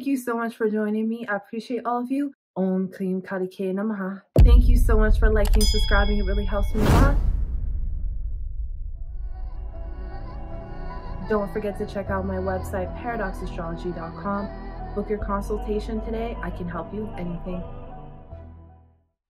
Thank you so much for joining me. I appreciate all of you. Om kleem karikaya namaha. Thank you so much for liking, subscribing. It really helps me a lot. Don't forget to check out my website, paradoxastrology.com. Book your consultation today. I can help you with anything.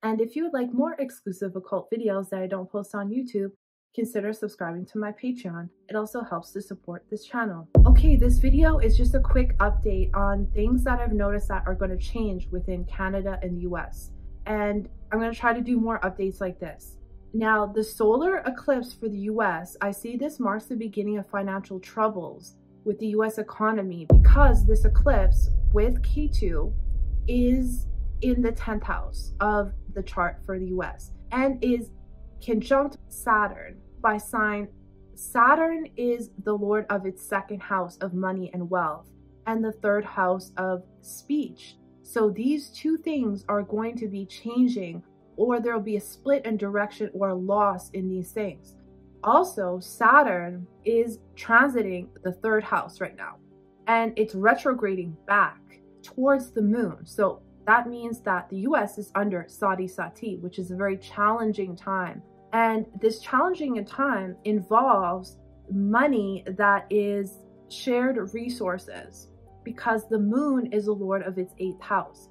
And if you would like more exclusive occult videos that I don't post on YouTube, consider subscribing to my Patreon. It also helps to support this channel. Okay, this video is just a quick update on things that I've noticed that are going to change within Canada and the US. And I'm going to try to do more updates like this. Now, the solar eclipse for the US, I see this marks the beginning of financial troubles with the US economy because this eclipse with Ketu is in the 10th house of the chart for the US and is conjunct Saturn by sign. Saturn is the lord of its second house of money and wealth and the third house of speech. So these two things are going to be changing, or there will be a split in direction or a loss in these things. Also, Saturn is transiting the third house right now and it's retrograding back towards the moon. So that means that the US is under Sadi Sati, which is a very challenging time. And this challenging time involves money that is shared resources because the moon is the lord of its 8th house.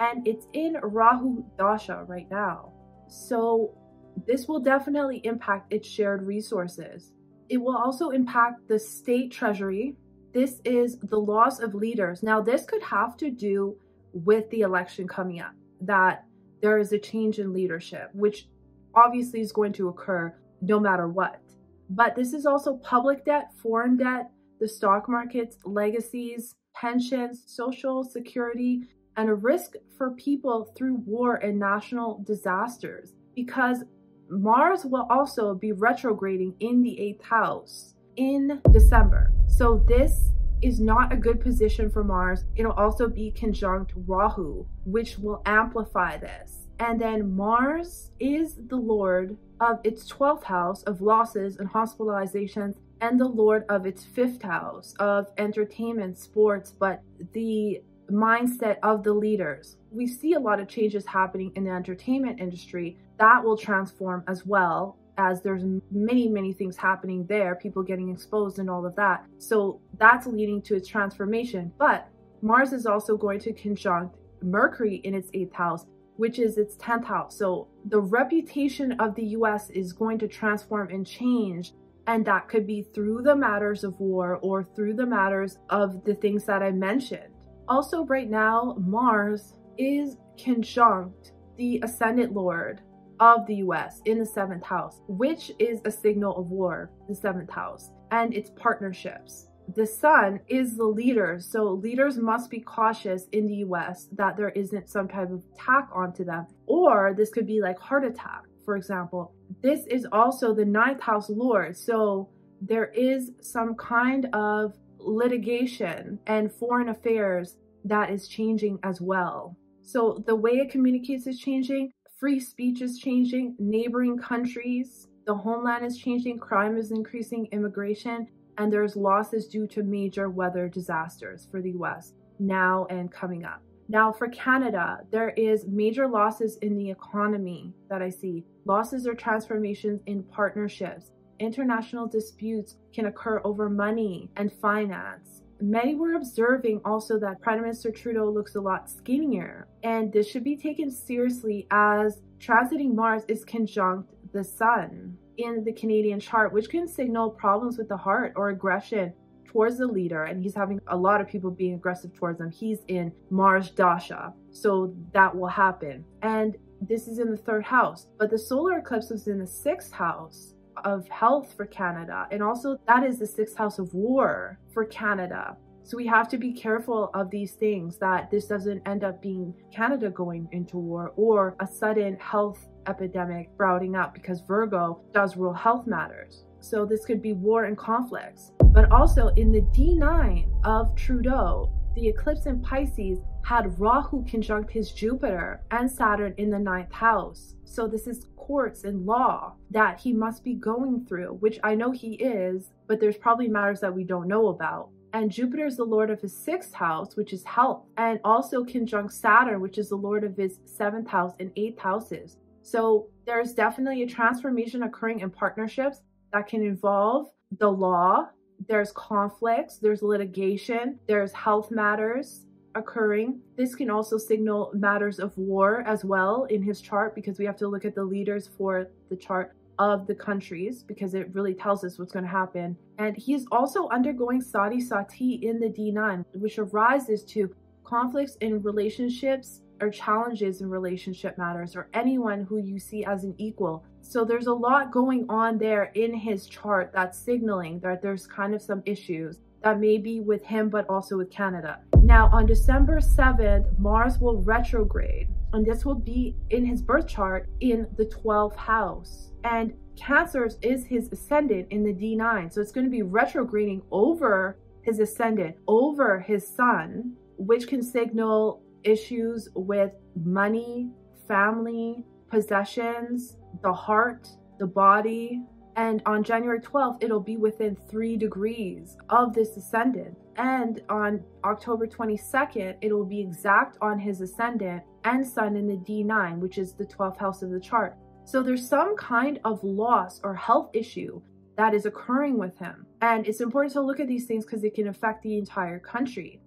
And it's in Rahu Dasha right now. So this will definitely impact its shared resources. It will also impact the state treasury. This is the loss of leaders. Now, this could have to do with the election coming up, that there is a change in leadership, which obviously is going to occur no matter what. But this is also public debt, foreign debt, the stock markets, legacies, pensions, social security, and a risk for people through war and national disasters, because Mars will also be retrograding in the 8th house in December. So this is not a good position for Mars. It'll also be conjunct Rahu, which will amplify this. And then Mars is the lord of its 12th house of losses and hospitalizations and the lord of its 5th house of entertainment, sports, but the mindset of the leaders. We see a lot of changes happening in the entertainment industry that will transform as well, as there's many things happening there, people getting exposed and all of that. So that's leading to its transformation. But Mars is also going to conjunct Mercury in its 8th house, which is its 10th house. So the reputation of the US is going to transform and change. And that could be through the matters of war or through the matters of the things that I mentioned. Also right now, Mars is conjunct the Ascendant lord of the US in the 7th house, which is a signal of war, the 7th house, and its partnerships. The sun is the leader, so leaders must be cautious in the US that there isn't some type of attack onto them, or this could be like heart attack, for example. This is also the 9th house lord, so there is some kind of litigation and foreign affairs that is changing as well. So the way it communicates is changing. Free speech is changing, neighboring countries, the homeland is changing, crime is increasing, immigration, and there's losses due to major weather disasters for the US now and coming up. Now for Canada, there is major losses in the economy that I see. Losses or transformations in partnerships. International disputes can occur over money and finance. Many were observing also that Prime Minister Trudeau looks a lot skinnier, and this should be taken seriously as transiting Mars is conjunct the sun in the Canadian chart, which can signal problems with the heart or aggression towards the leader, and he's having a lot of people being aggressive towards him. He's in Mars Dasha, so that will happen. And this is in the 3rd house, but the solar eclipse was in the 6th house of health for Canada, and also that is the 6th house of war for Canada. So we have to be careful of these things, that this doesn't end up being Canada going into war or a sudden health epidemic sprouting up, because Virgo does rule health matters. So this could be war and conflicts. But also in the D9 of Trudeau, the eclipse in Pisces had Rahu conjunct his Jupiter and Saturn in the 9th house. So this is courts and law that he must be going through, which I know he is, but there's probably matters that we don't know about. And Jupiter is the lord of his sixth house, which is health, and also conjunct Saturn, which is the lord of his seventh house and eighth houses. So there's definitely a transformation occurring in partnerships that can involve the law. There's conflicts, there's litigation, there's health matters occurring. This can also signal matters of war as well in his chart, because we have to look at the leaders for the chart of the countries, because it really tells us what's going to happen. And he's also undergoing Sadi Sati in the D9, which arises to conflicts in relationships or challenges in relationship matters, or anyone who you see as an equal. So there's a lot going on there in his chart that's signaling that there's kind of some issues that may be with him, but also with Canada. Now on December 7th, Mars will retrograde, and this will be in his birth chart in the 12th house. And Cancer's is his ascendant in the D9. So it's going to be retrograding over his ascendant, over his sun, which can signal issues with money, family, possessions, the heart, the body. And on January 12th, it'll be within 3 degrees of this ascendant. And on October 22nd, it'll be exact on his ascendant and sun in the D9, which is the 12th house of the chart. So there's some kind of loss or health issue that is occurring with him. And it's important to look at these things because it can affect the entire country.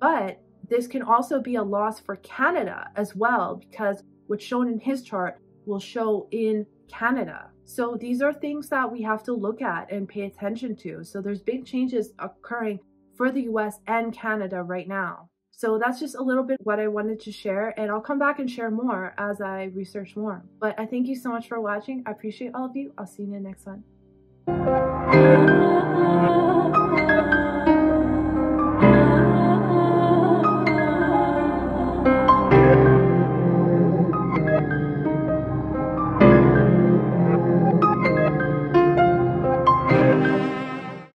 But this can also be a loss for Canada as well, because what's shown in his chart will show in Canada. So these are things that we have to look at and pay attention to. So there's big changes occurring for the US and Canada right now. So that's just a little bit what I wanted to share, and I'll come back and share more as I research more. But I thank you so much for watching. I appreciate all of you. I'll see you in the next one.